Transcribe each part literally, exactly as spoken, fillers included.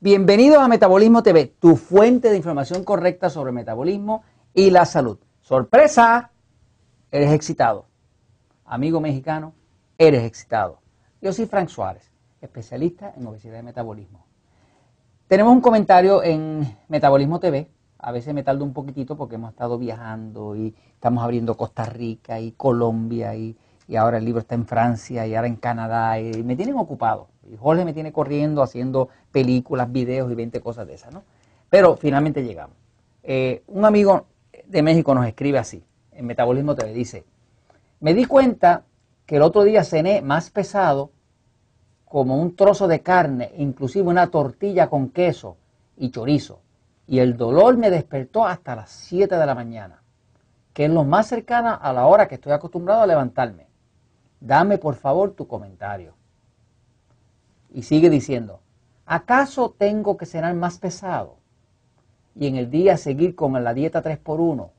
Bienvenidos a Metabolismo T V, tu fuente de información correcta sobre el metabolismo y la salud. ¡Sorpresa! Eres excitado. Amigo mexicano, eres excitado. Yo soy Frank Suárez, especialista en obesidad y metabolismo. Tenemos un comentario en Metabolismo T V. A veces me tardo un poquitito porque hemos estado viajando y estamos abriendo Costa Rica y Colombia y, y ahora el libro está en Francia y ahora en Canadá y me tienen ocupado. Jorge me tiene corriendo haciendo películas, videos y veinte cosas de esas, ¿no? Pero finalmente llegamos. Eh, un amigo de México nos escribe así, en Metabolismo T V, dice: me di cuenta que el otro día cené más pesado, como un trozo de carne, inclusive una tortilla con queso y chorizo, y el dolor me despertó hasta las siete de la mañana, que es lo más cercano a la hora que estoy acostumbrado a levantarme. Dame por favor tu comentario. Y sigue diciendo: ¿acaso tengo que cenar más pesado y en el día seguir con la dieta tres por uno?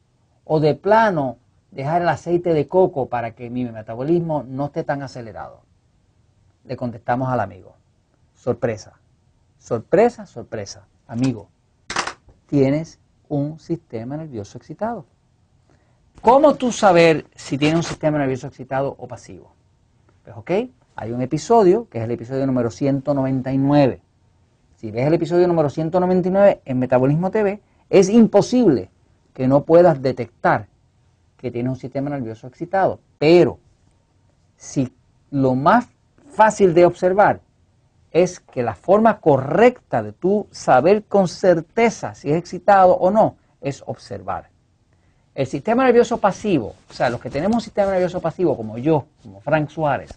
¿O de plano dejar el aceite de coco para que mi metabolismo no esté tan acelerado? Le contestamos al amigo: sorpresa, sorpresa, sorpresa. Amigo, tienes un sistema nervioso excitado. ¿Cómo tú saber si tienes un sistema nervioso excitado o pasivo? Pues ok. Hay un episodio, que es el episodio número ciento noventa y nueve. Si ves el episodio número ciento noventa y nueve en Metabolismo T V, es imposible que no puedas detectar que tienes un sistema nervioso excitado. Pero si lo más fácil de observar es que la forma correcta de tú saber con certeza si es excitado o no, es observar. El sistema nervioso pasivo, o sea, los que tenemos un sistema nervioso pasivo como yo, como Frank Suárez,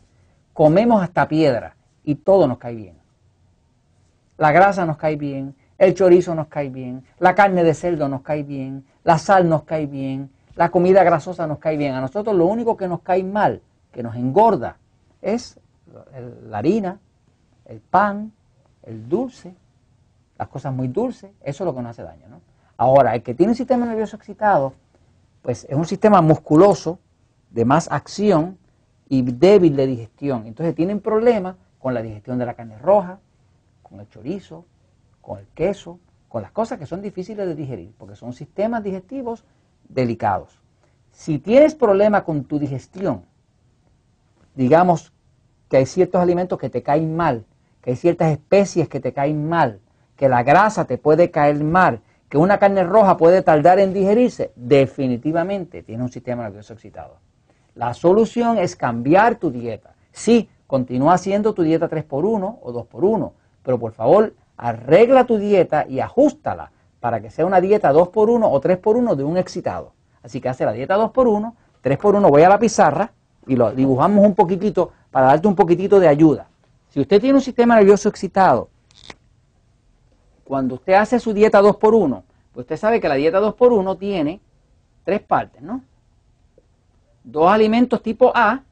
comemos hasta piedra y todo nos cae bien. La grasa nos cae bien, el chorizo nos cae bien, la carne de cerdo nos cae bien, la sal nos cae bien, la comida grasosa nos cae bien. A nosotros lo único que nos cae mal, que nos engorda, es la harina, el pan, el dulce, las cosas muy dulces. Eso es lo que nos hace daño, ¿no? Ahora, el que tiene un sistema nervioso excitado, pues es un sistema musculoso de más acción y débil de digestión. Entonces tienen problemas con la digestión de la carne roja, con el chorizo, con el queso, con las cosas que son difíciles de digerir, porque son sistemas digestivos delicados. Si tienes problemas con tu digestión, digamos que hay ciertos alimentos que te caen mal, que hay ciertas especies que te caen mal, que la grasa te puede caer mal, que una carne roja puede tardar en digerirse, definitivamente tienes un sistema nervioso excitado. La solución es cambiar tu dieta. Sí, continúa haciendo tu dieta tres por uno o dos por uno, pero por favor arregla tu dieta y ajústala para que sea una dieta dos por uno o tres por uno de un excitado. Así que hace la dieta dos por uno, tres por uno, voy a la pizarra y lo dibujamos un poquitito para darte un poquitito de ayuda. Si usted tiene un sistema nervioso excitado, cuando usted hace su dieta dos por uno, pues usted sabe que la dieta dos por uno tiene tres partes, ¿no? Dos alimentos tipo A,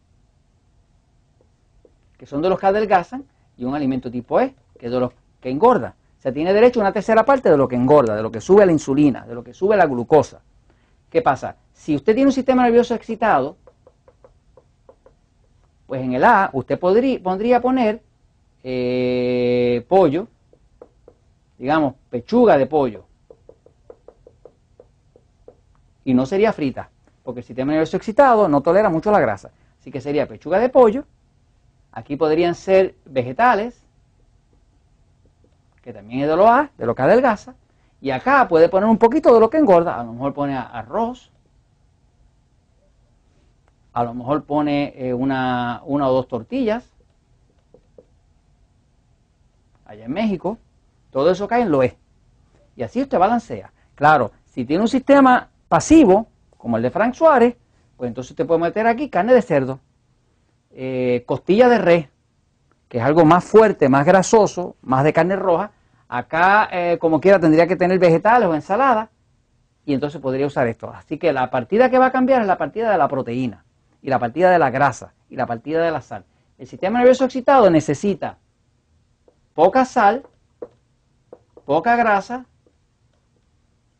que son de los que adelgazan, y un alimento tipo E, que es de los que engorda. O sea, tiene derecho a una tercera parte de lo que engorda, de lo que sube la insulina, de lo que sube la glucosa. ¿Qué pasa? Si usted tiene un sistema nervioso excitado, pues en el A usted podría, podría poner eh, pollo, digamos, pechuga de pollo, y no sería frita, porque el sistema nervioso excitado no tolera mucho la grasa. Así que sería pechuga de pollo. Aquí podrían ser vegetales, que también es de lo A, de lo que adelgaza. Y acá puede poner un poquito de lo que engorda. A lo mejor pone arroz. A lo mejor pone eh, una, una o dos tortillas. Allá en México. Todo eso cae en lo E. Y así usted balancea. Claro, si tiene un sistema pasivo, como el de Frank Suárez, pues entonces te puede meter aquí carne de cerdo, eh, costilla de res, que es algo más fuerte, más grasoso, más de carne roja. Acá, eh, como quiera, tendría que tener vegetales o ensalada, y entonces podría usar esto. Así que la partida que va a cambiar es la partida de la proteína, y la partida de la grasa, y la partida de la sal. El sistema nervioso excitado necesita poca sal, poca grasa,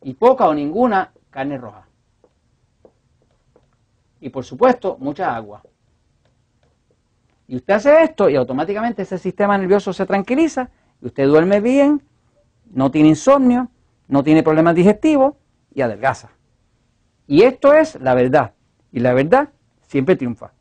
y poca o ninguna carne roja. Y por supuesto, mucha agua. Y usted hace esto y automáticamente ese sistema nervioso se tranquiliza y usted duerme bien, no tiene insomnio, no tiene problemas digestivos y adelgaza. Y esto es la verdad. Y la verdad siempre triunfa.